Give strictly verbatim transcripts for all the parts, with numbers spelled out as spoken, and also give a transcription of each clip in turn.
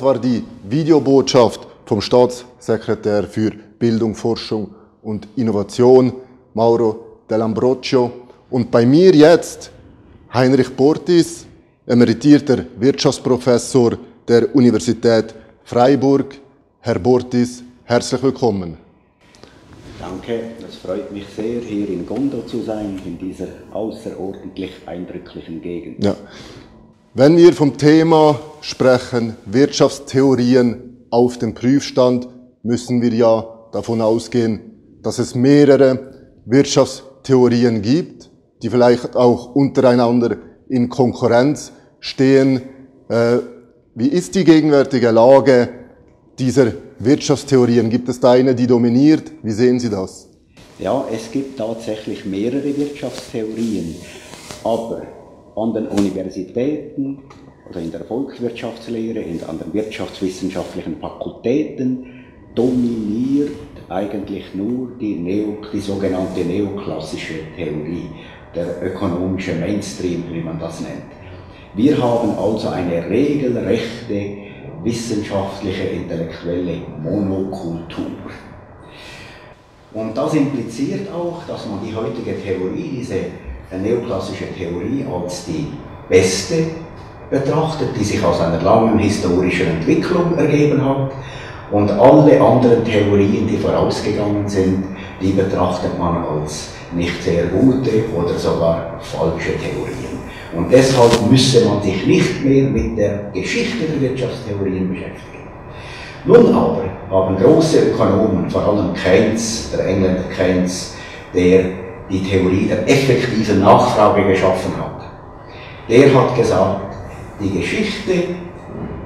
Das war die Videobotschaft vom Staatssekretär für Bildung, Forschung und Innovation, Mauro Dell'Ambroccio. Und bei mir jetzt Heinrich Bortis, emeritierter Wirtschaftsprofessor der Universität Freiburg. Herr Bortis, herzlich willkommen. Danke, es freut mich sehr, hier in Gondo zu sein, in dieser außerordentlich eindrücklichen Gegend. Ja. Wenn wir vom Thema sprechen, Wirtschaftstheorien auf dem Prüfstand, müssen wir ja davon ausgehen, dass es mehrere Wirtschaftstheorien gibt, die vielleicht auch untereinander in Konkurrenz stehen. Äh, wie ist die gegenwärtige Lage dieser Wirtschaftstheorien? Gibt es da eine, die dominiert? Wie sehen Sie das? Ja, es gibt tatsächlich mehrere Wirtschaftstheorien, aber an den Universitäten oder in der Volkswirtschaftslehre, in, an den wirtschaftswissenschaftlichen Fakultäten dominiert eigentlich nur die, Neo, die sogenannte neoklassische Theorie, der ökonomische Mainstream, wie man das nennt. Wir haben also eine regelrechte wissenschaftliche, intellektuelle Monokultur. Und das impliziert auch, dass man die heutige Theorie, diese eine neoklassische Theorie als die beste betrachtet, die sich aus einer langen historischen Entwicklung ergeben hat, und alle anderen Theorien, die vorausgegangen sind, die betrachtet man als nicht sehr gute oder sogar falsche Theorien. Und deshalb müsse man sich nicht mehr mit der Geschichte der Wirtschaftstheorien beschäftigen. Nun aber haben große Ökonomen, vor allem Keynes, der Engländer Keynes, der die Theorie der effektiven Nachfrage geschaffen hat. Der hat gesagt, die Geschichte,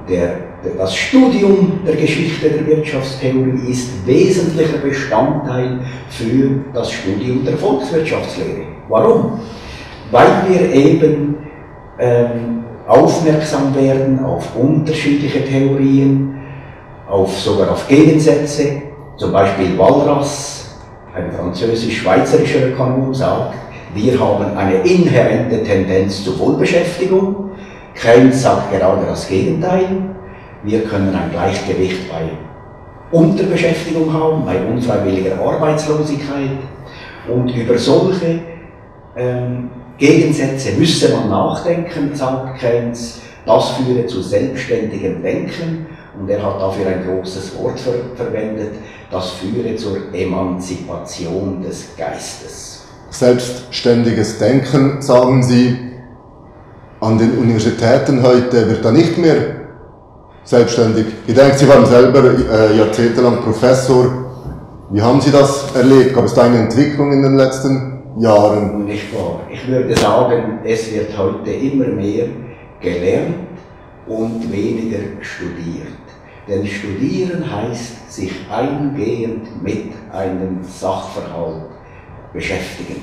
der, das Studium der Geschichte der Wirtschaftstheorie ist wesentlicher Bestandteil für das Studium der Volkswirtschaftslehre. Warum? Weil wir eben ähm, aufmerksam werden auf unterschiedliche Theorien, auf, sogar auf Gegensätze, zum Beispiel Walras. Ein französisch-schweizerischer Ökonom sagt, wir haben eine inhärente Tendenz zur Wohlbeschäftigung. Keynes sagt gerade das Gegenteil. Wir können ein Gleichgewicht bei Unterbeschäftigung haben, bei unfreiwilliger Arbeitslosigkeit. Und über solche ähm, Gegensätze müsse man nachdenken, sagt Keynes. Das führe zu selbstständigem Denken. Und er hat dafür ein großes Wort ver verwendet, das führe zur Emanzipation des Geistes. Selbstständiges Denken, sagen Sie, an den Universitäten heute wird da nicht mehr selbstständig gedacht. Sie waren selber äh, jahrzehntelang Professor. Wie haben Sie das erlebt? Gab es da eine Entwicklung in den letzten Jahren? Nicht wahr. Ich würde sagen, es wird heute immer mehr gelernt und weniger studiert. Denn studieren heißt, sich eingehend mit einem Sachverhalt beschäftigen.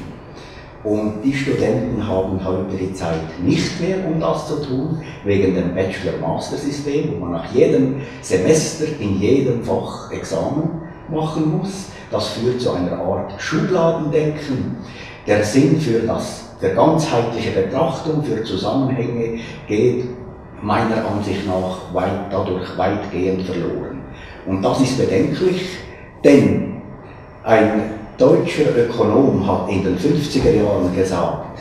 Und die Studenten haben heute die Zeit nicht mehr, um das zu tun, wegen dem Bachelor-Master-System, wo man nach jedem Semester in jedem Fach Examen machen muss. Das führt zu einer Art Schubladendenken. Der Sinn für das, für ganzheitliche Betrachtung, für Zusammenhänge geht meiner Ansicht nach weit, dadurch weitgehend verloren. Und das ist bedenklich, denn ein deutscher Ökonom hat in den fünfziger Jahren gesagt,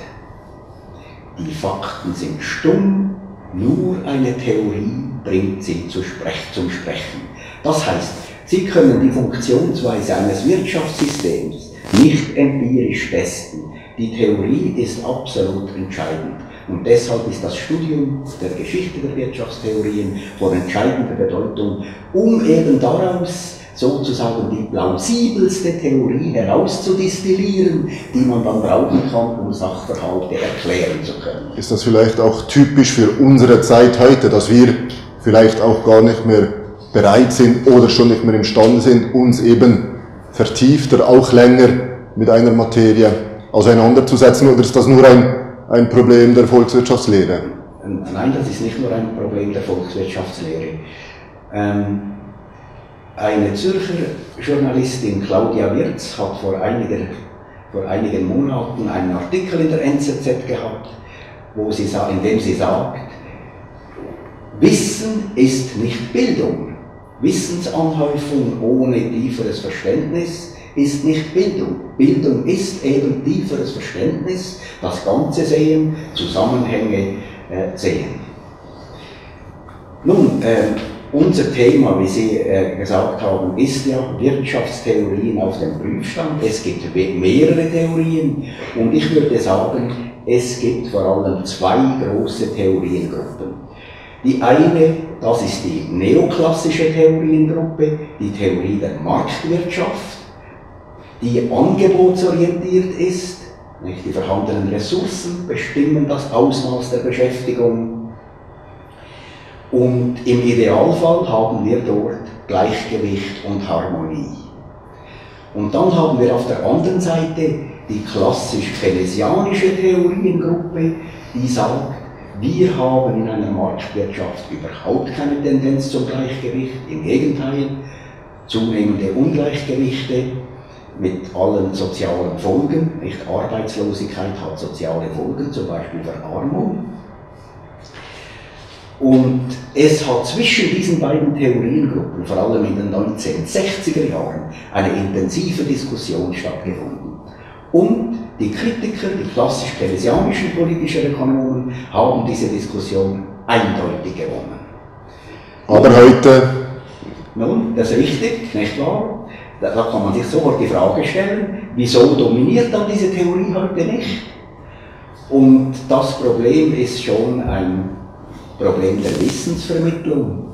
die Fakten sind stumm, nur eine Theorie bringt sie zu Sprech, zum Sprechen. Das heißt, Sie können die Funktionsweise eines Wirtschaftssystems nicht empirisch testen. Die Theorie ist absolut entscheidend. Und deshalb ist das Studium der Geschichte der Wirtschaftstheorien von entscheidender Bedeutung, um eben daraus sozusagen die plausibelste Theorie herauszudestillieren, die man dann brauchen kann, um Sachverhalte erklären zu können. Ist das vielleicht auch typisch für unsere Zeit heute, dass wir vielleicht auch gar nicht mehr bereit sind oder schon nicht mehr imstande sind, uns eben vertiefter, auch länger mit einer Materie auseinanderzusetzen? Oder ist das nur ein Ein Problem der Volkswirtschaftslehre? Nein, das ist nicht nur ein Problem der Volkswirtschaftslehre. Ähm, eine Zürcher Journalistin, Claudia Wirz, hat vor, einiger, vor einigen Monaten einen Artikel in der N Z Z gehabt, wo sie, in dem sie sagt, Wissen ist nicht Bildung. Wissensanhäufung ohne tieferes Verständnis ist nicht Bildung. Bildung ist eben tieferes Verständnis, das Ganze sehen, Zusammenhänge äh, sehen. Nun, äh, unser Thema, wie Sie äh, gesagt haben, ist ja Wirtschaftstheorien auf dem Prüfstand. Es gibt mehrere Theorien und ich würde sagen, es gibt vor allem zwei große Theoriengruppen. Die eine, das ist die neoklassische Theoriengruppe, die Theorie der Marktwirtschaft, die angebotsorientiert ist, nicht? Die vorhandenen Ressourcen bestimmen das Ausmaß der Beschäftigung. Und im Idealfall haben wir dort Gleichgewicht und Harmonie. Und dann haben wir auf der anderen Seite die klassisch-keynesianische Theoriengruppe, die sagt, wir haben in einer Marktwirtschaft überhaupt keine Tendenz zum Gleichgewicht, im Gegenteil, zunehmende Ungleichgewichte mit allen sozialen Folgen. Nicht? Arbeitslosigkeit hat soziale Folgen, zum Beispiel Verarmung. Und es hat zwischen diesen beiden Theoriengruppen, vor allem in den neunzehnhundertsechziger Jahren, eine intensive Diskussion stattgefunden. Und die Kritiker, die klassisch-keynesianischen politischen Ökonomen, haben diese Diskussion eindeutig gewonnen. Aber und, heute? Nun, das ist richtig, nicht wahr? Da, da kann man sich sofort die Frage stellen, wieso dominiert dann diese Theorie heute nicht? Und das Problem ist schon ein Problem der Wissensvermittlung.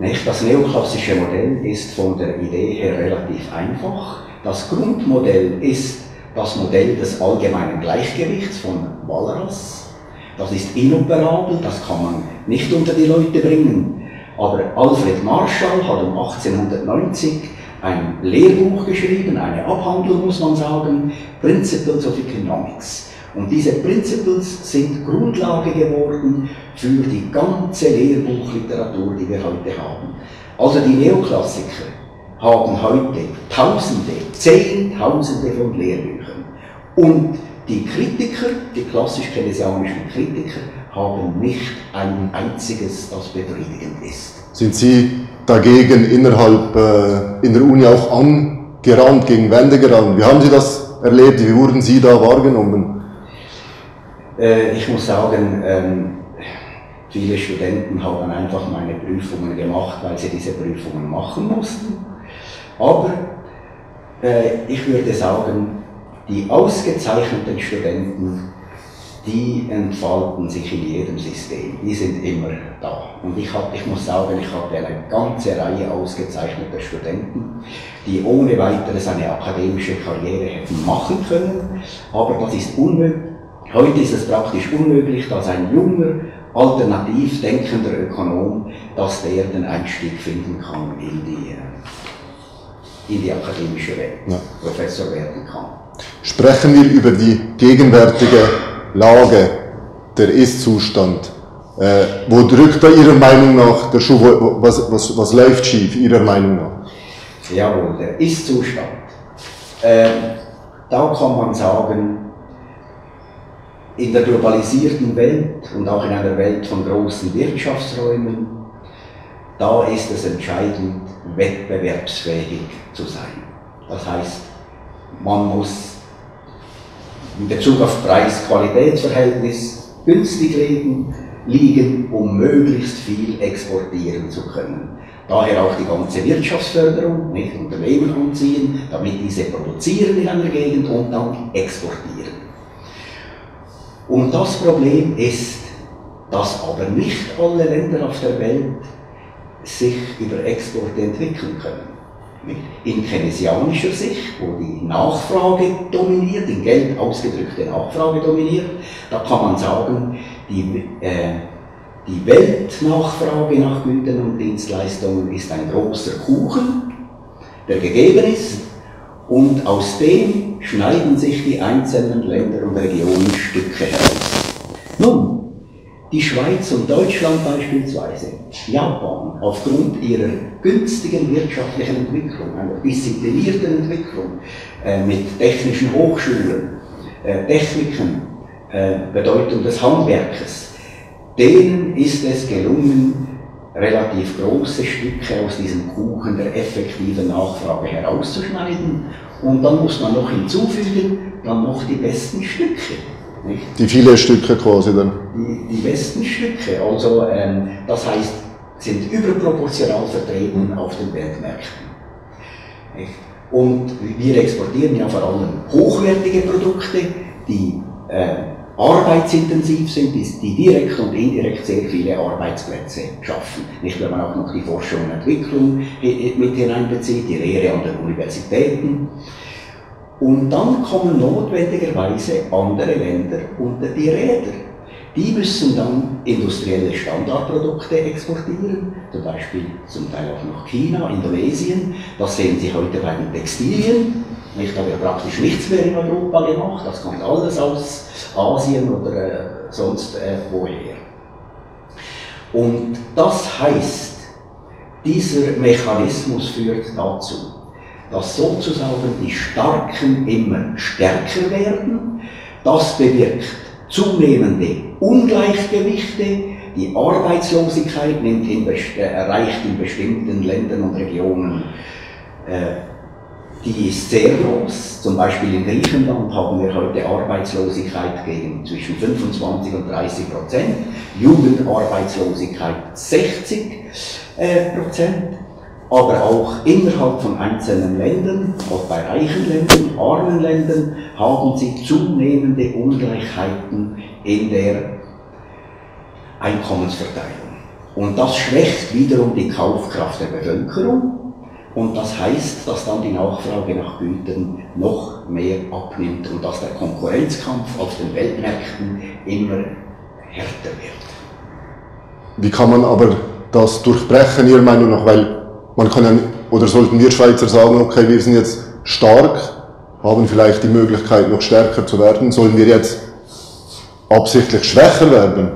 Nicht? Das neoklassische Modell ist von der Idee her relativ einfach. Das Grundmodell ist das Modell des allgemeinen Gleichgewichts von Walras. Das ist inoperabel, das kann man nicht unter die Leute bringen. Aber Alfred Marshall hat um achtzehnhundertneunzig ein Lehrbuch geschrieben, eine Abhandlung muss man sagen, Principles of Economics. Und diese Principles sind Grundlage geworden für die ganze Lehrbuchliteratur, die wir heute haben. Also die Neoklassiker haben heute Tausende, Zehntausende von Lehrbüchern. Und die Kritiker, die klassisch-keynesianischen Kritiker, haben nicht ein einziges, das befriedigend ist. Sind Sie dagegen innerhalb äh, in der Uni auch angerannt, gegen Wände gerannt? Wie haben Sie das erlebt? Wie wurden Sie da wahrgenommen? Äh, ich muss sagen, ähm, viele Studenten haben einfach meine Prüfungen gemacht, weil sie diese Prüfungen machen mussten. Aber äh, ich würde sagen, die ausgezeichneten Studenten, die entfalten sich in jedem System. Die sind immer da. Und ich, hab, ich muss sagen, ich habe eine ganze Reihe ausgezeichneter Studenten, die ohne weiteres eine akademische Karriere hätten machen können. Aber das ist unmöglich. Heute ist es praktisch unmöglich, dass ein junger, alternativ denkender Ökonom, dass der den Einstieg finden kann in die in die akademische Welt, ja. Professor werden kann. Sprechen wir über die gegenwärtige Lage, der Ist-Zustand. Äh, wo drückt da Ihrer Meinung nach der Schuh? Wo, was, was, was läuft schief, Ihrer Meinung nach? Jawohl, der Ist-Zustand. Äh, da kann man sagen, in der globalisierten Welt und auch in einer Welt von großen Wirtschaftsräumen, da ist es entscheidend, wettbewerbsfähig zu sein. Das heißt, man muss in Bezug auf Preis-Qualitäts-Verhältnis günstig liegen, um möglichst viel exportieren zu können. Daher auch die ganze Wirtschaftsförderung, nicht? Unternehmen anziehen, damit diese produzieren in einer Gegend und dann exportieren. Und das Problem ist, dass aber nicht alle Länder auf der Welt sich über Exporte entwickeln können. In keynesianischer Sicht, wo die Nachfrage dominiert, in Geld ausgedrückte Nachfrage dominiert, da kann man sagen, die, äh, die Weltnachfrage nach Gütern und Dienstleistungen ist ein großer Kuchen, der gegeben ist. Und aus dem schneiden sich die einzelnen Länder und Regionen Stücke heraus. Nun, die Schweiz und Deutschland beispielsweise, Japan, aufgrund ihrer günstigen wirtschaftlichen Entwicklung, einer disziplinierten Entwicklung, äh, mit technischen Hochschulen, äh, Techniken, äh, Bedeutung des Handwerkes, denen ist es gelungen, relativ große Stücke aus diesem Kuchen der effektiven Nachfrage herauszuschneiden. Und dann muss man noch hinzufügen, dann noch die besten Stücke. Nicht? Die vielen Stücke quasi dann? Die, die besten Stücke, also ähm, das heißt, sind überproportional vertreten auf den Weltmärkten. Nicht? Und wir exportieren ja vor allem hochwertige Produkte, die äh, arbeitsintensiv sind, die direkt und indirekt sehr viele Arbeitsplätze schaffen. Nicht, wenn man auch noch die Forschung und Entwicklung mit hineinbezieht, die Lehre an den Universitäten. Und dann kommen notwendigerweise andere Länder unter die Räder. Die müssen dann industrielle Standardprodukte exportieren, zum Beispiel zum Teil auch nach China, Indonesien. Das sehen Sie heute bei den Textilien. Ich habe ja praktisch nichts mehr in Europa gemacht, das kommt alles aus Asien oder äh, sonst äh, woher. Und das heißt, dieser Mechanismus führt dazu, dass sozusagen die Starken immer stärker werden. Das bewirkt zunehmende Ungleichgewichte. Die Arbeitslosigkeit nimmt in, äh, erreicht in bestimmten Ländern und Regionen äh, die ist sehr groß. Zum Beispiel in Griechenland haben wir heute Arbeitslosigkeit gegen zwischen fünfundzwanzig und dreißig Prozent, Jugendarbeitslosigkeit sechzig Prozent, aber auch innerhalb von einzelnen Ländern, auch bei reichen Ländern, armen Ländern, haben sie zunehmende Ungleichheiten in der Einkommensverteilung. Und das schwächt wiederum die Kaufkraft der Bevölkerung. Und das heißt, dass dann die Nachfrage nach Gütern noch mehr abnimmt und dass der Konkurrenzkampf auf den Weltmärkten immer härter wird. Wie kann man aber das durchbrechen, Ihrer Meinung nach? Weil man kann, oder sollten wir Schweizer sagen, okay, wir sind jetzt stark, haben vielleicht die Möglichkeit, noch stärker zu werden. Sollen wir jetzt absichtlich schwächer werden?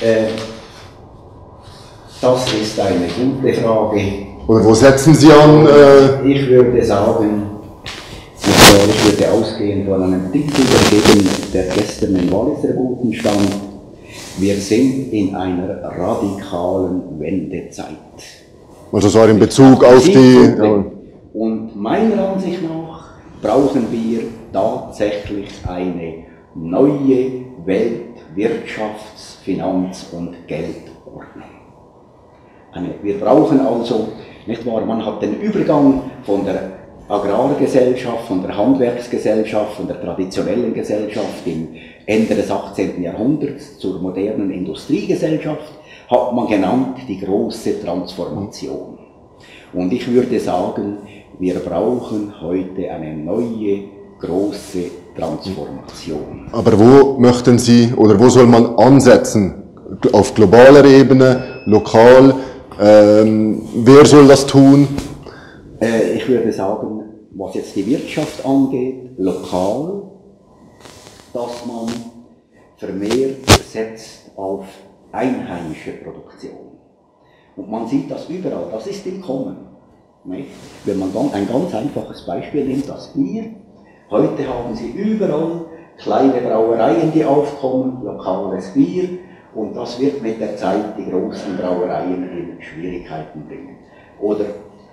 Äh, das ist eine gute Frage. Oder wo setzen Sie an? Äh ich würde sagen, ich würde ausgehen von einem Titel, der gestern im Walliser Boten stand. Wir sind in einer radikalen Wendezeit. Also so in Bezug auf die... Ja. Und meiner Ansicht nach brauchen wir tatsächlich eine neue Weltwirtschafts-, Finanz- und Geldordnung. Wir brauchen also... Nicht wahr? Man hat den Übergang von der Agrargesellschaft, von der Handwerksgesellschaft, von der traditionellen Gesellschaft im Ende des achtzehnten Jahrhunderts zur modernen Industriegesellschaft, hat man genannt die große Transformation. Und ich würde sagen, wir brauchen heute eine neue, große Transformation. Aber wo möchten Sie oder wo soll man ansetzen? Auf globaler Ebene, lokal? Ähm, wer soll das tun? Äh, ich würde sagen, was jetzt die Wirtschaft angeht, lokal, dass man vermehrt setzt auf einheimische Produktion. Und man sieht das überall, das ist im Kommen. Nicht? Wenn man dann ein ganz einfaches Beispiel nimmt, das Bier, heute haben Sie überall kleine Brauereien, die aufkommen, lokales Bier. Und das wird mit der Zeit die großen Brauereien in Schwierigkeiten bringen. Oder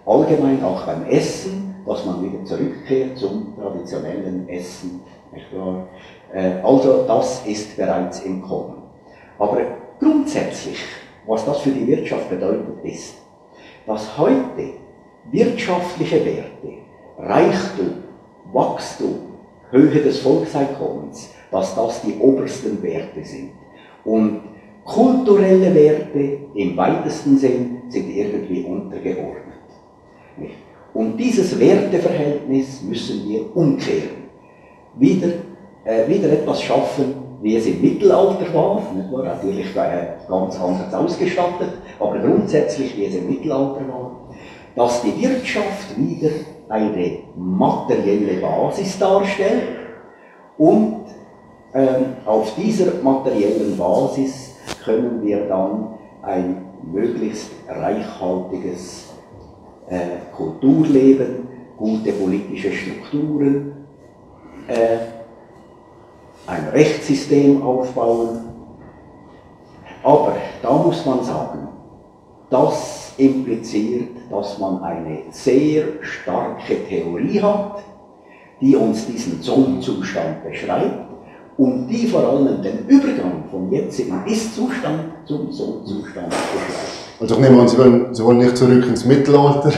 allgemein auch beim Essen, dass man wieder zurückkehrt zum traditionellen Essen. Nicht wahr? Also das ist bereits im Kommen. Aber grundsätzlich, was das für die Wirtschaft bedeutet, ist, dass heute wirtschaftliche Werte, Reichtum, Wachstum, Höhe des Volkseinkommens, dass das die obersten Werte sind. Und kulturelle Werte im weitesten Sinn sind irgendwie untergeordnet. Und dieses Werteverhältnis müssen wir umkehren. Wieder, äh, wieder etwas schaffen, wie es im Mittelalter war. Nicht wahr? Natürlich war er ganz anders ausgestattet, aber grundsätzlich wie es im Mittelalter war. Dass die Wirtschaft wieder eine materielle Basis darstellt und auf dieser materiellen Basis können wir dann ein möglichst reichhaltiges äh, Kulturleben, gute politische Strukturen, äh, ein Rechtssystem aufbauen Aber da muss man sagen, das impliziert, dass man eine sehr starke Theorie hat, die uns diesen Zonenzustand beschreibt und die vor allem den Übergang vom jetzigen Ist-Zustand zum Zonenzustand beschreibt. Also ich nehme an, Sie wollen, Sie wollen nicht zurück ins Mittelalter,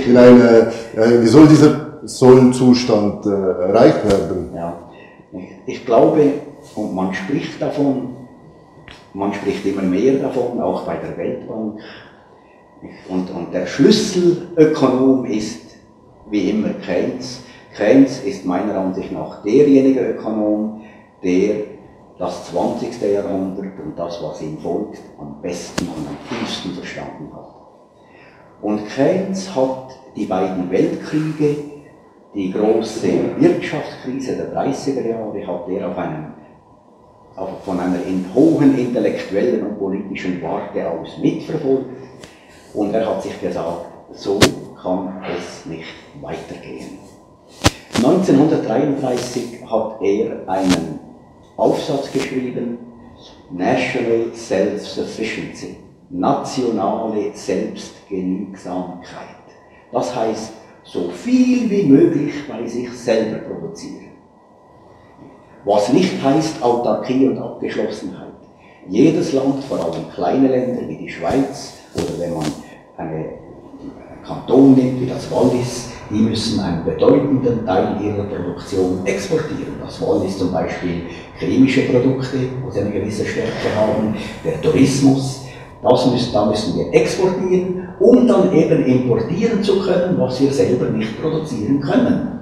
in eine, wie soll dieser Zonenzustand erreicht werden? Ja. Ich glaube, und man spricht davon, man spricht immer mehr davon, auch bei der Weltbank. Und, und der Schlüsselökonom ist, wie immer, Keynes. Keynes ist meiner Ansicht nach derjenige Ökonom, der das zwanzigste Jahrhundert und das, was ihm folgt, am besten und am tiefsten verstanden hat. Und Keynes hat die beiden Weltkriege, die große Wirtschaftskrise der dreißiger Jahre, hat er auf einem auch von einer hohen intellektuellen und politischen Warte aus mitverfolgt, und er hat sich gesagt, so kann es nicht weitergehen. neunzehnhundertdreiunddreißig hat er einen Aufsatz geschrieben, National Self-Sufficiency, nationale Selbstgenügsamkeit. Das heißt, so viel wie möglich bei sich selber produzieren. Was nicht heißt Autarkie und Abgeschlossenheit. Jedes Land, vor allem kleine Länder wie die Schweiz oder wenn man einen Kanton nimmt wie das Wallis, die müssen einen bedeutenden Teil ihrer Produktion exportieren. Das Wallis zum Beispiel chemische Produkte, wo sie eine gewisse Stärke haben, der Tourismus, das müssen, da müssen wir exportieren, um dann eben importieren zu können, was wir selber nicht produzieren können.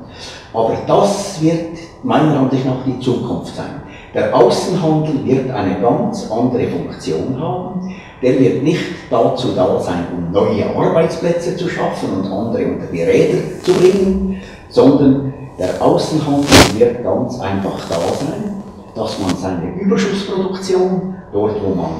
Aber das wird meiner Ansicht nach die Zukunft sein. Der Außenhandel wird eine ganz andere Funktion haben. Der wird nicht dazu da sein, um neue Arbeitsplätze zu schaffen und andere unter die Räder zu bringen, sondern der Außenhandel wird ganz einfach da sein, dass man seine Überschussproduktion, dort wo man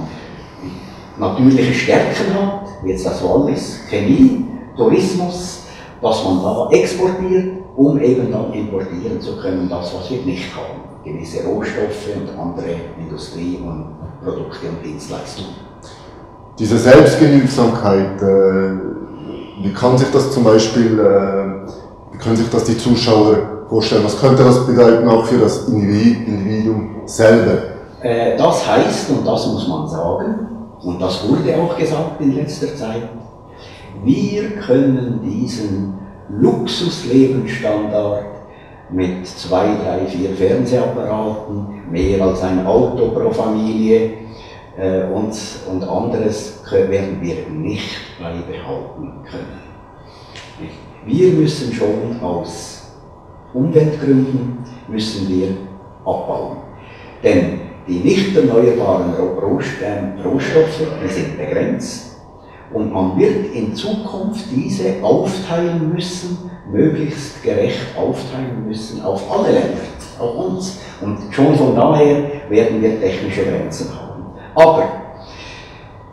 natürliche Stärken hat, wie jetzt das Wallis, Chemie, Tourismus, dass man da exportiert, um eben dann importieren zu können, das, was wir nicht haben. Gewisse Rohstoffe und andere Industrie- und Produkte und Dienstleistungen. Diese Selbstgenügsamkeit, wie kann sich das zum Beispiel, wie können sich das die Zuschauer vorstellen? Was könnte das bedeuten auch für das Individuum selber? Das heißt, und das muss man sagen, und das wurde auch gesagt in letzter Zeit, wir können diesen Luxuslebensstandard mit zwei, drei, vier Fernsehapparaten, mehr als ein Auto pro Familie äh, und, und anderes werden wir nicht beibehalten können. Wir müssen schon aus Umweltgründen müssen wir abbauen, denn die nicht erneuerbaren Rohstoffe die sind begrenzt. Und man wird in Zukunft diese aufteilen müssen, möglichst gerecht aufteilen müssen auf alle Länder, auf uns. Und schon von daher werden wir technische Grenzen haben. Aber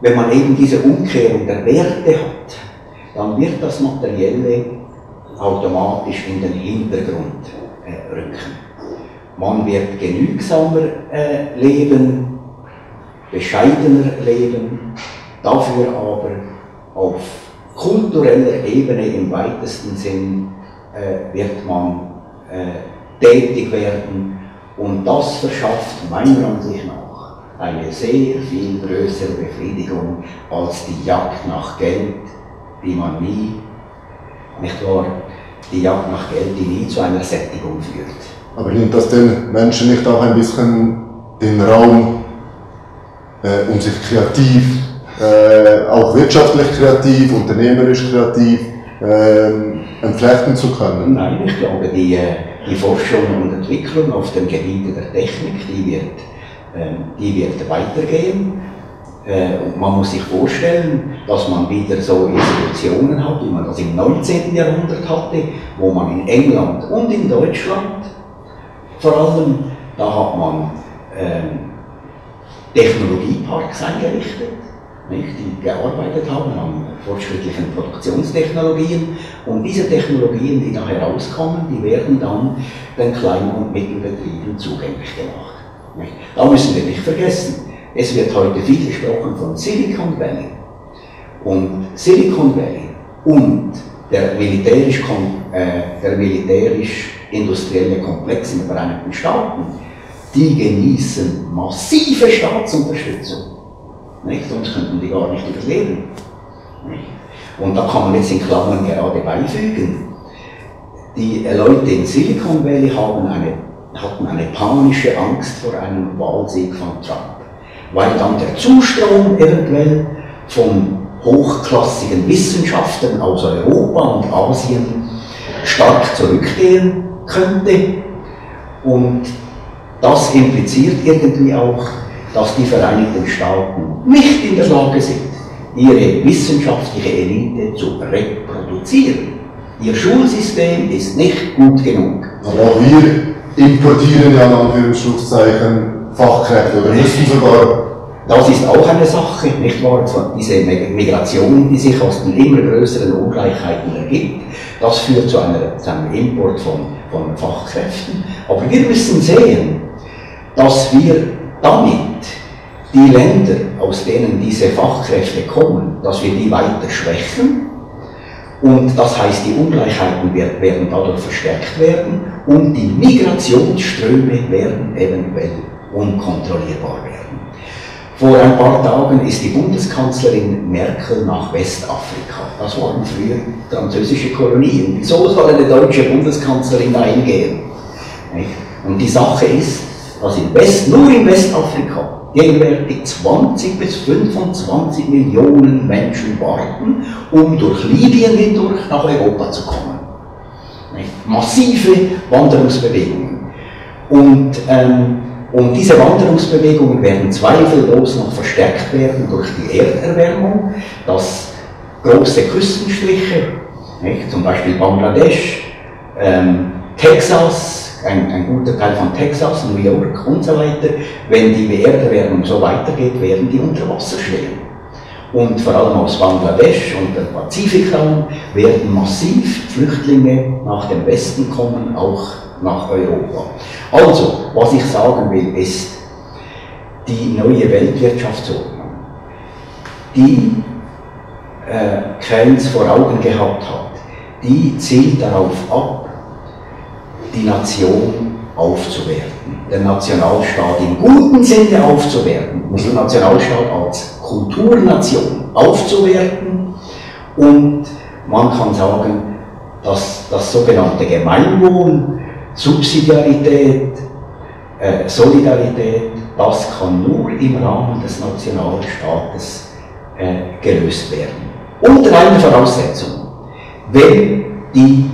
wenn man eben diese Umkehrung der Werte hat, dann wird das Materielle automatisch in den Hintergrund äh, rücken. Man wird genügsamer äh, leben, bescheidener leben, dafür aber auf kultureller Ebene im weitesten Sinn äh, wird man äh, tätig werden, und das verschafft meiner Ansicht nach eine sehr viel größere Befriedigung als die Jagd nach Geld, die man nie, nicht wahr, die Jagd nach Geld, die nie zu einer Sättigung führt. Aber nimmt das den Menschen nicht auch ein bisschen den Raum, äh, um sich kreativ Äh, auch wirtschaftlich kreativ, unternehmerisch kreativ äh, entflechten zu können? Nein, ich glaube, die, die Forschung und Entwicklung auf dem Gebiet der Technik, die wird, äh, die wird weitergehen. Äh, und man muss sich vorstellen, dass man wieder so Institutionen hat, wie man das im neunzehnten Jahrhundert hatte, wo man in England und in Deutschland vor allem, da hat man äh, Technologieparks eingerichtet, die gearbeitet haben an fortschrittlichen Produktionstechnologien, und diese Technologien, die da herauskommen, die werden dann den Klein- und Mittelbetrieben zugänglich gemacht. Da müssen wir nicht vergessen, Es wird heute viel gesprochen von Silicon Valley. Und Silicon Valley und der militärisch-industrielle äh, militärisch Komplex in den Vereinigten Staaten, die genießen massive Staatsunterstützung. Nicht? Sonst könnten die gar nicht überleben. Nicht? Und da kann man jetzt in Klammern gerade beifügen, die Leute in Silicon Valley haben eine, hatten eine panische Angst vor einem Wahlsieg von Trump, weil dann der Zustrom eventuell von hochklassigen Wissenschaftlern aus Europa und Asien stark zurückgehen könnte. Und das impliziert irgendwie auch, dass die Vereinigten Staaten nicht in der Lage sind, ihre wissenschaftliche Elite zu reproduzieren. Ihr Schulsystem ist nicht gut genug. Aber auch wir importieren ja in Anführungszeichen Fachkräfte oder müssen sogar. Das ist auch eine Sache, nicht wahr? Diese Migration, die sich aus den immer größeren Ungleichheiten ergibt, das führt zu, einer, zu einem Import von, von Fachkräften. Aber wir müssen sehen, dass wir damit die Länder, aus denen diese Fachkräfte kommen, dass wir die weiter schwächen. Und das heißt, die Ungleichheiten werden dadurch verstärkt werden und die Migrationsströme werden eventuell unkontrollierbar werden. Vor ein paar Tagen ist die Bundeskanzlerin Merkel nach Westafrika. Das waren früher französische Kolonien. Wieso soll eine deutsche Bundeskanzlerin da hingehen? Und die Sache ist, dass in West, nur in Westafrika gegenwärtig zwanzig bis fünfundzwanzig Millionen Menschen warten, um durch Libyen hindurch nach Europa zu kommen. Massive Wanderungsbewegungen. Und, ähm, und diese Wanderungsbewegungen werden zweifellos noch verstärkt werden durch die Erderwärmung, dass große Küstenstriche, nicht, zum Beispiel Bangladesch, ähm, Texas, Ein, ein guter Teil von Texas, New York und so weiter, wenn die Erderwärmung so weitergeht, werden die unter Wasser stehen. Und vor allem aus Bangladesch und der Pazifikraum werden massiv Flüchtlinge nach dem Westen kommen, auch nach Europa. Also, was ich sagen will, ist, die neue Weltwirtschaftsordnung, die äh, Keynes vor Augen gehabt hat, die zielt darauf ab, die Nation aufzuwerten, den Nationalstaat im guten Sinne aufzuwerten, also den Nationalstaat als Kulturnation aufzuwerten, und man kann sagen, dass das sogenannte Gemeinwohl, Subsidiarität, äh, Solidarität, das kann nur im Rahmen des Nationalstaates äh, gelöst werden. Unter einer Voraussetzung, wenn die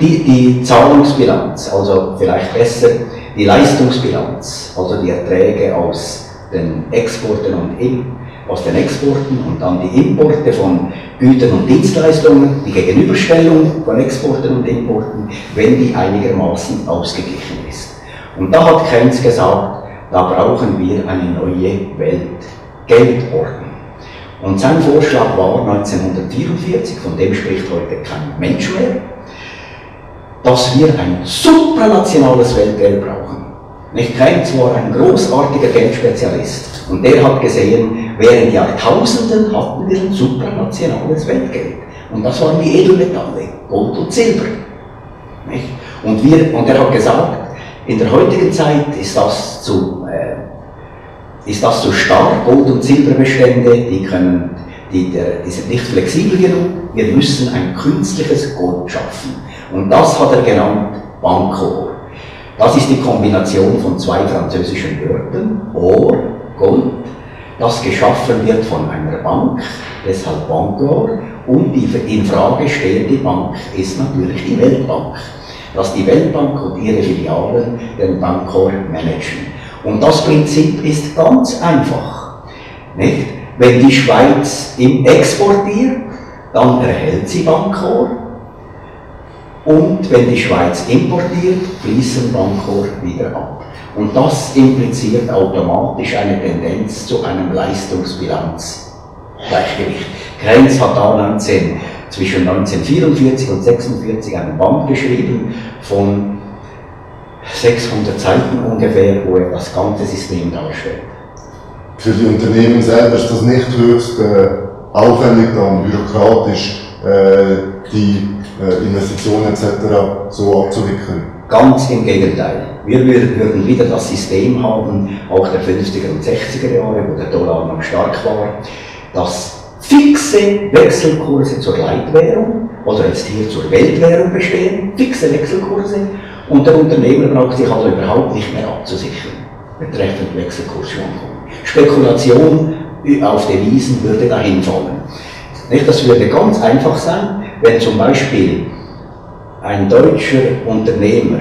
Die, die Zahlungsbilanz, also vielleicht besser die Leistungsbilanz, also die Erträge aus den Exporten und aus den Exporten und dann die Importe von Gütern und Dienstleistungen, die Gegenüberstellung von Exporten und Importen, wenn die einigermaßen ausgeglichen ist. Und da hat Keynes gesagt, da brauchen wir eine neue Weltgeldordnung. Und sein Vorschlag war neunzehnhundertvierundvierzig, von dem spricht heute kein Mensch mehr, dass wir ein supranationales Weltgeld brauchen. Nicht? Keynes war ein großartiger Geldspezialist und der hat gesehen, während Jahrtausenden hatten wir ein supranationales Weltgeld. Und das waren die Edelmetalle, Gold und Silber. Nicht? Und, wir, und er hat gesagt, in der heutigen Zeit ist das zu, äh, ist das zu stark, Gold- und Silberbestände, die, können, die, der, die sind nicht flexibel genug, wir müssen ein künstliches Gold schaffen. Und das hat er genannt Bancor. Das ist die Kombination von zwei französischen Wörtern, Or, Gold, das geschaffen wird von einer Bank, deshalb Bancor, und die in Frage stehende Bank ist natürlich die Weltbank, dass die Weltbank und ihre Filialen den Bancor managen. Und das Prinzip ist ganz einfach. Nicht? Wenn die Schweiz exportiert, dann erhält sie Bancor. Und wenn die Schweiz importiert, fließen Bancor wieder ab. Und das impliziert automatisch eine Tendenz zu einem Leistungsbilanzgleichgewicht. Keynes hat da zwischen neunzehnhundertvierundvierzig und sechsundvierzig ein Band geschrieben von sechshundert Seiten ungefähr, wo er das ganze System darstellt. für die Unternehmen selber ist das nicht höchst äh, aufwendig, dann bürokratisch äh, die äh, Investitionen et cetera so abzuwickeln. Ganz im Gegenteil. Wir würden wieder das System haben, auch der fünfziger und sechziger Jahre, wo der Dollar noch stark war, dass fixe Wechselkurse zur Leitwährung oder jetzt hier zur Weltwährung bestehen, fixe Wechselkurse, und der Unternehmer braucht sich also überhaupt nicht mehr abzusichern betreffend Wechselkursschwankungen. Spekulation auf Devisen würde dahin fallen. Das würde ganz einfach sein, wenn zum Beispiel ein deutscher Unternehmer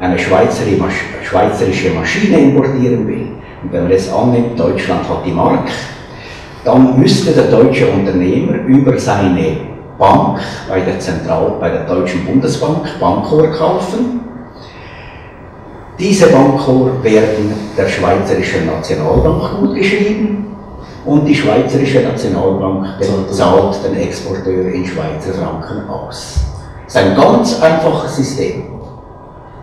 eine schweizerische Maschine importieren will, und wenn man jetzt annimmt, Deutschland hat die Mark, dann müsste der deutsche Unternehmer über seine Bank bei der Zentral, bei der Deutschen Bundesbank, Bancor kaufen. Diese Bancor werden der Schweizerischen Nationalbank gutgeschrieben und die Schweizerische Nationalbank bezahlt den Exporteur in Schweizer Franken aus. Das ist ein ganz einfaches System.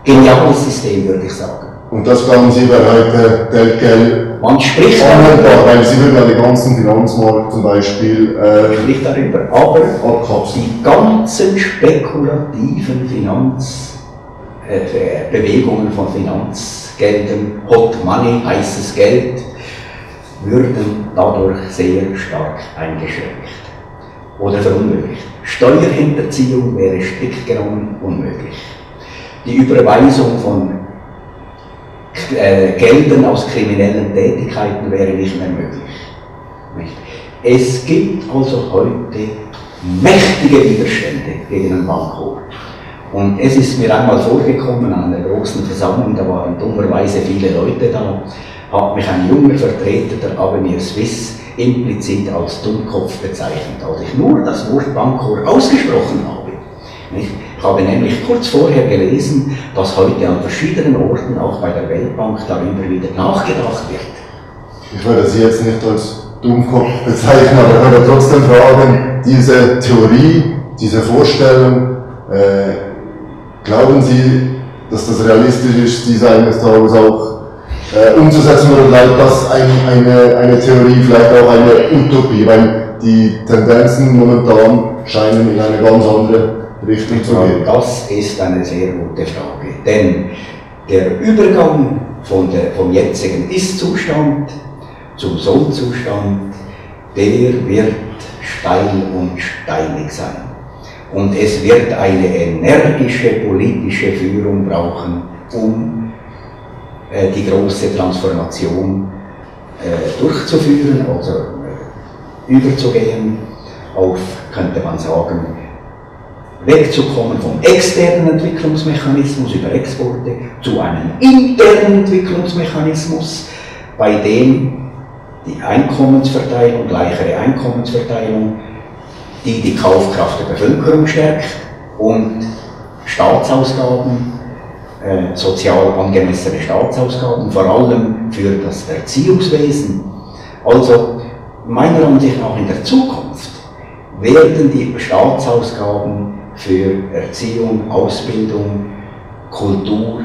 Geniales System, würde ich sagen. Und das glauben Sie, weil heute Geldgeld. Man spricht darüber, weil Sie würden den ganzen Finanzmarkt zum Beispiel äh, spricht darüber, aber abkapseln. Die ganzen spekulativen Finanzbewegungen äh, von Finanzgeldern, Hot Money, heißes Geld, würden dadurch sehr stark eingeschränkt oder verunmöglicht. Steuerhinterziehung wäre strikt genommen unmöglich. Die Überweisung von Gelden aus kriminellen Tätigkeiten wäre nicht mehr möglich. Es gibt also heute mächtige Widerstände gegen den Bancor. Und es ist mir einmal vorgekommen, an einer großen Versammlung, da waren dummerweise viele Leute da, hat mich ein junger Vertreter der Avenir Suisse implizit als Dummkopf bezeichnet, als ich nur das Wort Bancor ausgesprochen habe. Ich habe nämlich kurz vorher gelesen, dass heute an verschiedenen Orten, auch bei der Weltbank, darüber wieder nachgedacht wird. Ich würde Sie jetzt nicht als Dummkopf bezeichnen, aber ich würde trotzdem fragen, diese Theorie, diese Vorstellung, äh, glauben Sie, dass das realistisch ist, diese eines Tages auch äh, umzusetzen, oder bleibt das ein, eine, eine Theorie, vielleicht auch eine Utopie, weil die Tendenzen momentan scheinen in eine ganz andere Richtung zu gehen? Das ist eine sehr gute Frage, denn der Übergang von der, vom jetzigen Ist-Zustand zum Soll-Zustand, der wird steil und steinig sein. Und es wird eine energische politische Führung brauchen, um äh, die große Transformation äh, durchzuführen oder äh, überzugehen auf, könnte man sagen, wegzukommen vom externen Entwicklungsmechanismus über Exporte zu einem internen Entwicklungsmechanismus, bei dem die Einkommensverteilung, gleichere Einkommensverteilung, die die Kaufkraft der Bevölkerung stärkt und Staatsausgaben, äh, sozial angemessene Staatsausgaben, vor allem für das Erziehungswesen. Also meiner Ansicht nach in der Zukunft werden die Staatsausgaben für Erziehung, Ausbildung, Kultur,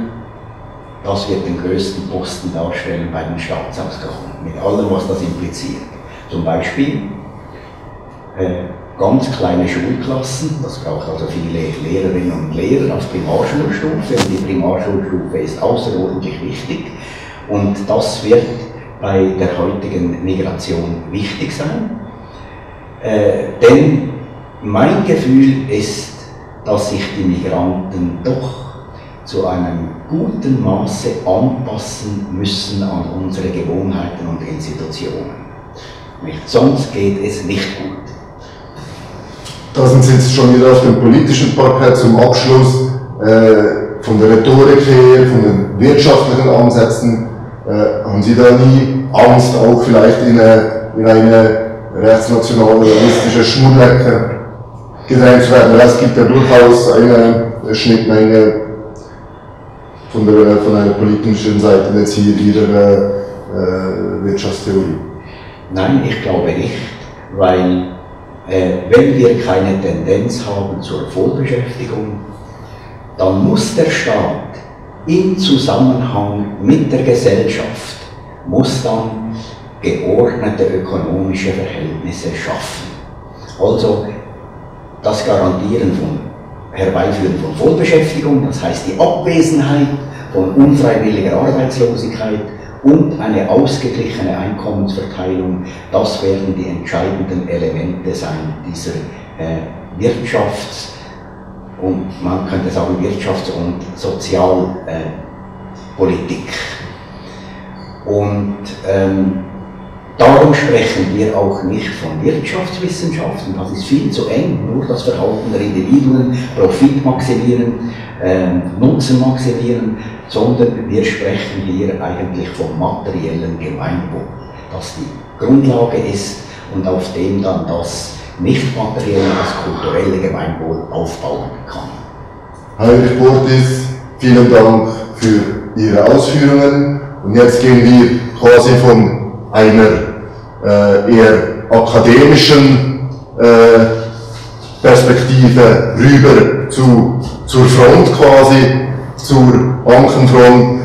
das wird den größten Posten darstellen bei den Staatsausgaben, mit allem, was das impliziert. Zum Beispiel äh, ganz kleine Schulklassen, das braucht also viele Lehrerinnen und Lehrer auf Primarschulstufe, und die Primarschulstufe ist außerordentlich wichtig, und das wird bei der heutigen Migration wichtig sein, äh, denn mein Gefühl ist, dass sich die Migranten doch zu einem guten Maße anpassen müssen an unsere Gewohnheiten und Institutionen. Nicht? Sonst geht es nicht gut. Da sind Sie jetzt schon wieder auf dem politischen Parkett zum Abschluss. Äh, von der Rhetorik her, von den wirtschaftlichen Ansätzen, äh, haben Sie da nie Angst, auch vielleicht in eine, in eine rechtsnationale, realistische Schmuddlecke gedrängt werden? Es gibt ja durchaus eine Schnittmenge von, der, von einer politischen Seite jetzt hier Ihrer äh, Wirtschaftstheorie. Nein, ich glaube nicht, weil äh, wenn wir keine Tendenz haben zur Vollbeschäftigung, dann muss der Staat im Zusammenhang mit der Gesellschaft, muss dann geordnete ökonomische Verhältnisse schaffen. Also das Garantieren von Herbeiführen von Vollbeschäftigung, das heißt die Abwesenheit von unfreiwilliger Arbeitslosigkeit und eine ausgeglichene Einkommensverteilung, das werden die entscheidenden Elemente sein dieser äh, Wirtschafts- und man könnte sagen Wirtschafts- und Sozialpolitik. Äh, und ähm, darum sprechen wir auch nicht von Wirtschaftswissenschaften, das ist viel zu eng, nur das Verhalten der Individuen, Profit maximieren, äh, Nutzen maximieren, sondern wir sprechen hier eigentlich vom materiellen Gemeinwohl, das die Grundlage ist und auf dem dann das nicht materielle, das kulturelle Gemeinwohl aufbauen kann. Heinrich Bortis, vielen Dank für Ihre Ausführungen und jetzt gehen wir quasi von einer äh, eher akademischen äh, Perspektive rüber zu, zur Front quasi, zur Bankenfront.